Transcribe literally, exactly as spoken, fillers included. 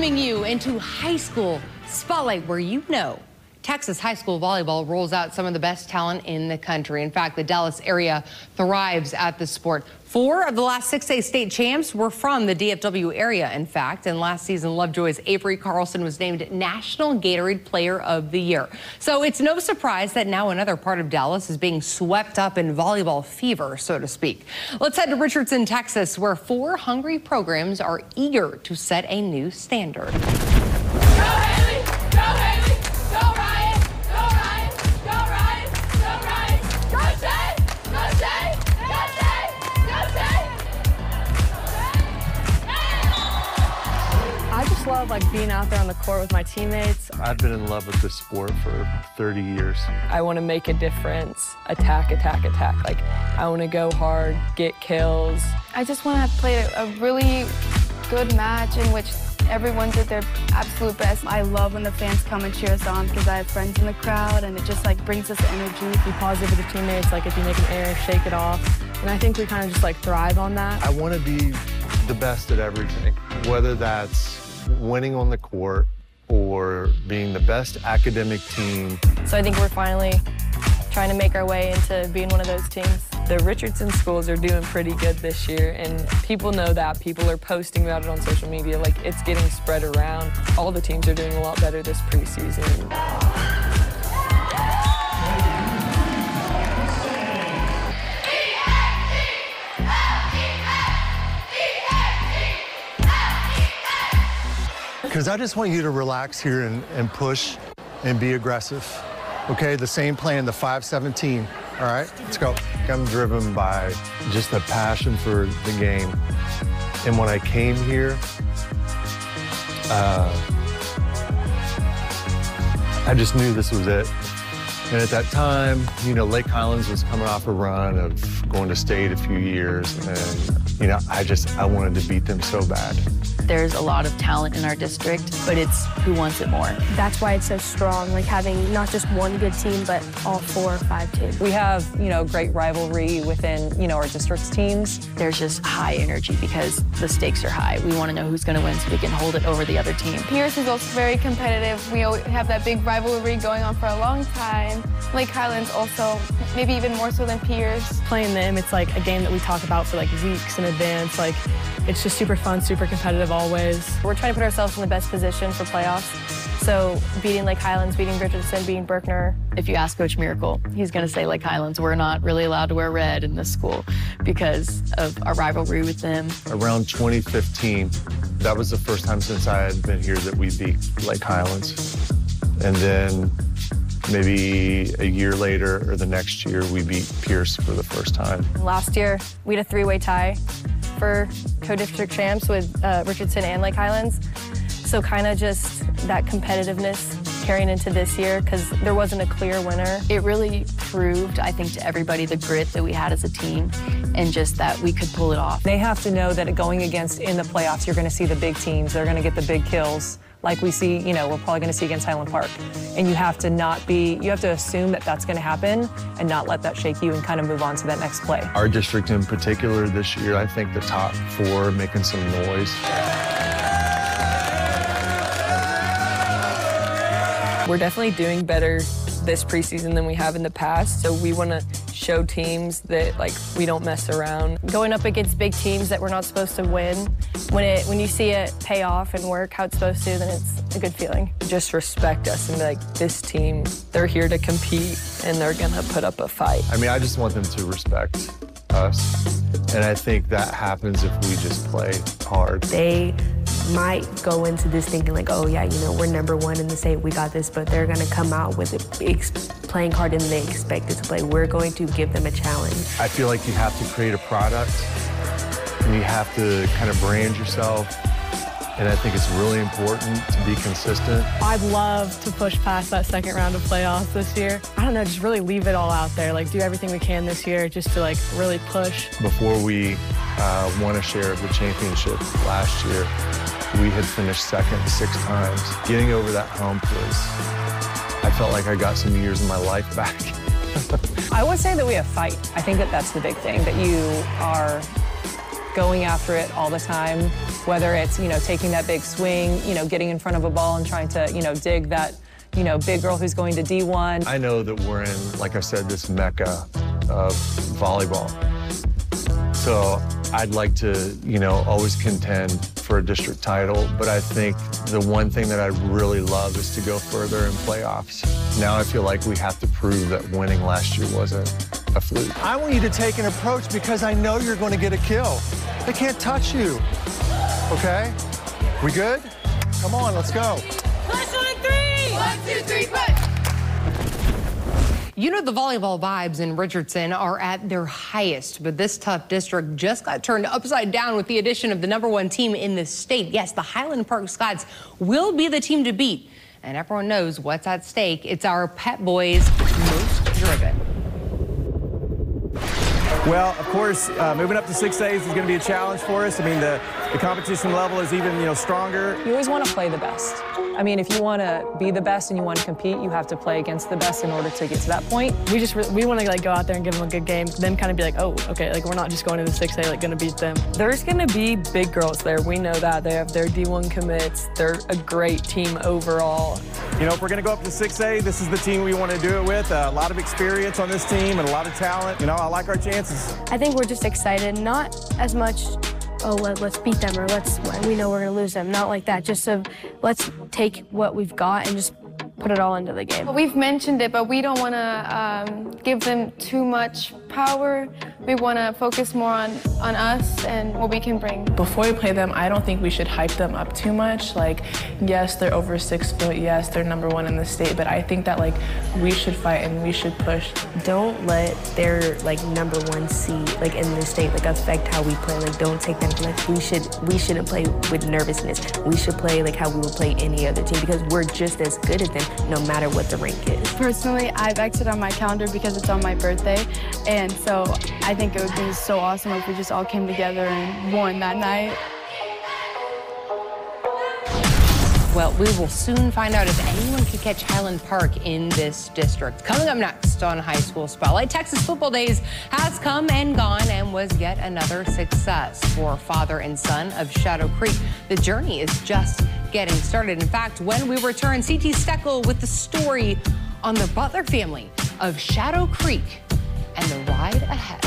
welcoming you into high school spotlight, where you know Texas high school volleyball rolls out some of the best talent in the country. In fact, the Dallas area thrives at the sport. Four of the last six A state champs were from the D F W area, in fact, and last season Lovejoy's Avery Carlson was named National Gatorade Player of the Year. So it's no surprise that now another part of Dallas is being swept up in volleyball fever, so to speak. Let's head to Richardson, Texas, where four hungry programs are eager to set a new standard. I love like being out there on the court with my teammates. I've been in love with this sport for thirty years. I want to make a difference. Attack, attack, attack. Like, I want to go hard, get kills. I just want to play a, a really good match in which everyone did their absolute best. I love when the fans come and cheer us on because I have friends in the crowd, and it just like brings us the energy. Be positive with the teammates. Like, if you make an error, shake it off. And I think we kind of just like thrive on that. I want to be the best at everything, whether that's winning on the court or being the best academic team. So I think we're finally trying to make our way into being one of those teams. The Richardson schools are doing pretty good this year, and people know that. People are posting about it on social media. Like, it's getting spread around. All the teams are doing a lot better this preseason. Because I just want you to relax here and, and push and be aggressive. Okay, the same plan, the five seventeen. All right, let's go. I'm driven by just the passion for the game. And when I came here, uh, I just knew this was it. And at that time, you know, Lake Highlands was coming off a run of going to state a few years. And, you know, I just, I wanted to beat them so bad. There's a lot of talent in our district, but it's who wants it more. That's why it's so strong, like having not just one good team, but all four or five teams. We have, you know, great rivalry within, you know, our district's teams. There's just high energy because the stakes are high. We want to know who's going to win so we can hold it over the other team. Pierce is also very competitive. We have that big rivalry going on for a long time. Lake Highlands also, maybe even more so than Pierce. Playing them, it's like a game that we talk about for like weeks in advance. Like, it's just super fun, super competitive always. We're trying to put ourselves in the best position for playoffs. So beating Lake Highlands, beating Richardson, beating Berkner. If you ask Coach Miracle, he's going to say Lake Highlands, we're not really allowed to wear red in this school because of our rivalry with them. Around twenty fifteen, that was the first time since I had been here that we beat Lake Highlands. And then maybe a year later or the next year, we beat Pierce for the first time. Last year, we had a three-way tie for co-district champs with uh, Richardson and Lake Highlands. So kind of just that competitiveness carrying into this year because there wasn't a clear winner. It really proved, I think, to everybody the grit that we had as a team and just that we could pull it off. They have to know that going against in the playoffs, you're going to see the big teams. They're going to get the big kills like we see, you know, we're probably going to see against Highland Park. And you have to not be, you have to assume that that's going to happen and not let that shake you and kind of move on to that next play. Our district in particular this year, I think the top four are making some noise. We're definitely doing better this preseason than we have in the past, so we want to show teams that, like, we don't mess around. Going up against big teams that we're not supposed to win, when it when you see it pay off and work how it's supposed to, then it's a good feeling. Just respect us and be like, this team, they're here to compete and they're gonna put up a fight. I mean, I just want them to respect us, and I think that happens if we just play hard. They might go into this thinking like, oh yeah, you know, we're number one in the state, we got this, but they're gonna come out with it playing harder than they expected to play. We're going to give them a challenge. I feel like you have to create a product and you have to kind of brand yourself, and I think it's really important to be consistent. I'd love to push past that second round of playoffs this year. I don't know, just really leave it all out there, like do everything we can this year just to like really push. Before we uh, won a share of the championship last year, we had finished second six times. Getting over that hump was, I felt like I got some years of my life back. I would say that we have fight. I think that that's the big thing, that you are going after it all the time, whether it's, you know, taking that big swing, you know, getting in front of a ball and trying to, you know, dig that, you know, big girl who's going to D one. I know that we're in, like I said, this mecca of volleyball. So I'd like to, you know, always contend for a district title, but I think the one thing that I really love is to go further in playoffs. Now I feel like we have to prove that winning last year wasn't a fluke. I want you to take an approach because I know you're going to get a kill. They can't touch you, okay? We good? Come on, let's go. Push on three! One, two, three, push! You know the volleyball vibes in Richardson are at their highest, but this tough district just got turned upside down with the addition of the number one team in the state. Yes, the Highland Park Scots will be the team to beat, and everyone knows what's at stake. It's our Pep Boys most driven. Well, of course, uh, moving up to six A's is going to be a challenge for us. I mean, the, the competition level is even, you know, stronger. You always want to play the best. I mean, if you want to be the best and you want to compete, you have to play against the best in order to get to that point. We just we want to like go out there and give them a good game, then kind of be like, oh, okay, like we're not just going to the six A, like going to beat them. There's going to be big girls there. We know that they have their D one commits. They're a great team overall. You know, if we're going to go up to six A, this is the team we want to do it with. Uh, a lot of experience on this team and a lot of talent. You know, I like our chances. I think we're just excited, not as much, oh, let, let's beat them or let's, we know we're going to lose them, not like that, just of let's take what we've got and just put it all into the game. We've mentioned it, but we don't want to um, give them too much power. We want to focus more on, on us and what we can bring. Before we play them, I don't think we should hype them up too much. Like, yes, they're over six foot. Yes, they're number one in the state. But I think that, like, we should fight and we should push. Don't let their, like, number one seed, like, in the state, like, affect how we play. Like, don't take them. Like, we, should, we shouldn't play with nervousness. We should play, like, how we would play any other team because we're just as good at them, no matter what the rank is. Personally, I've X'd on my calendar because it's on my birthday, and so I think it would be so awesome if we just all came together and won that night. Well, we will soon find out if anyone can catch Highland Park in this district. Coming up next on High School Spotlight, Texas Football Days has come and gone and was yet another success for father and son of Shadow Creek. The journey is just getting started. In fact, when we return, C T Steckel with the story on the Butler family of Shadow Creek and the ride ahead.